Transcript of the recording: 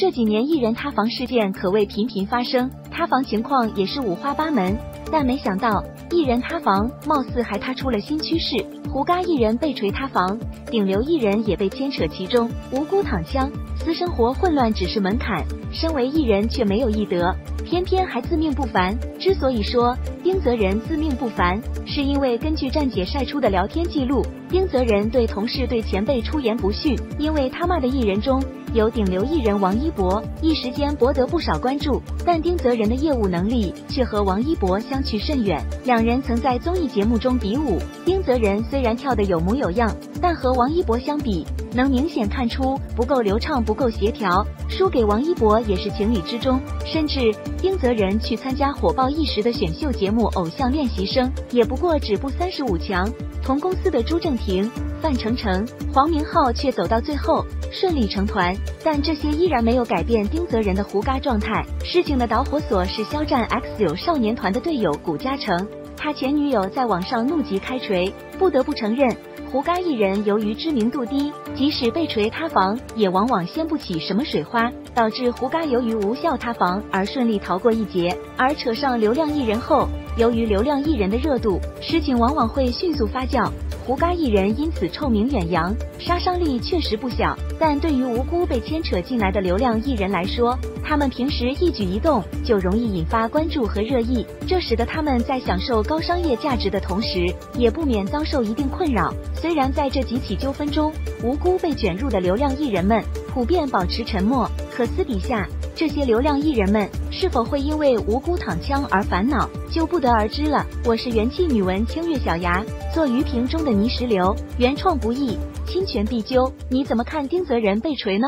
这几年艺人塌房事件可谓频频发生，塌房情况也是五花八门。但没想到，艺人塌房貌似还塌出了新趋势。胡嘎艺人被锤塌房，顶流艺人也被牵扯其中，无辜躺枪。私生活混乱只是门槛，身为艺人却没有艺德，偏偏还自命不凡。之所以说丁泽仁自命不凡，是因为根据站姐晒出的聊天记录，丁泽仁对同事、对前辈出言不逊。因为他骂的艺人中有顶流艺人王一博，一时间博得不少关注。但丁泽仁的业务能力却和王一博相去甚远，两人曾在综艺节目中比武。丁泽仁虽然跳得有模有样，但和王一博相比，能明显看出不够流畅、不够协调，输给王一博也是情理之中。甚至丁泽仁去参加火爆一时的选秀节目《偶像练习生》，也不过止步35强。同公司的朱正廷、范丞丞、黄明昊却走到最后顺利成团，但这些依然没有改变丁泽仁的胡嘎状态。事情的导火索是肖战 X9 少年团的队友谷嘉诚，他前女友在网上怒极开锤。不得不承认，胡嘎艺人由于知名度低，即使被锤塌房，也往往掀不起什么水花，导致胡嘎由于无效塌房而顺利逃过一劫。而扯上流量艺人后，由于流量艺人的热度，事情往往会迅速发酵，胡嘎艺人因此臭名远扬，杀伤力确实不小。但对于无辜被牵扯进来的流量艺人来说，他们平时一举一动就容易引发关注和热议，这使得他们在享受高商业价值的同时，也不免遭受一定困扰。虽然在这几起纠纷中，无辜被卷入的流量艺人们普遍保持沉默，可私底下，这些流量艺人们是否会因为无辜躺枪而烦恼，就不得而知了。我是元气女文清月小牙，做鱼评中的泥石流，原创不易，侵权必究。你怎么看丁泽仁被锤呢？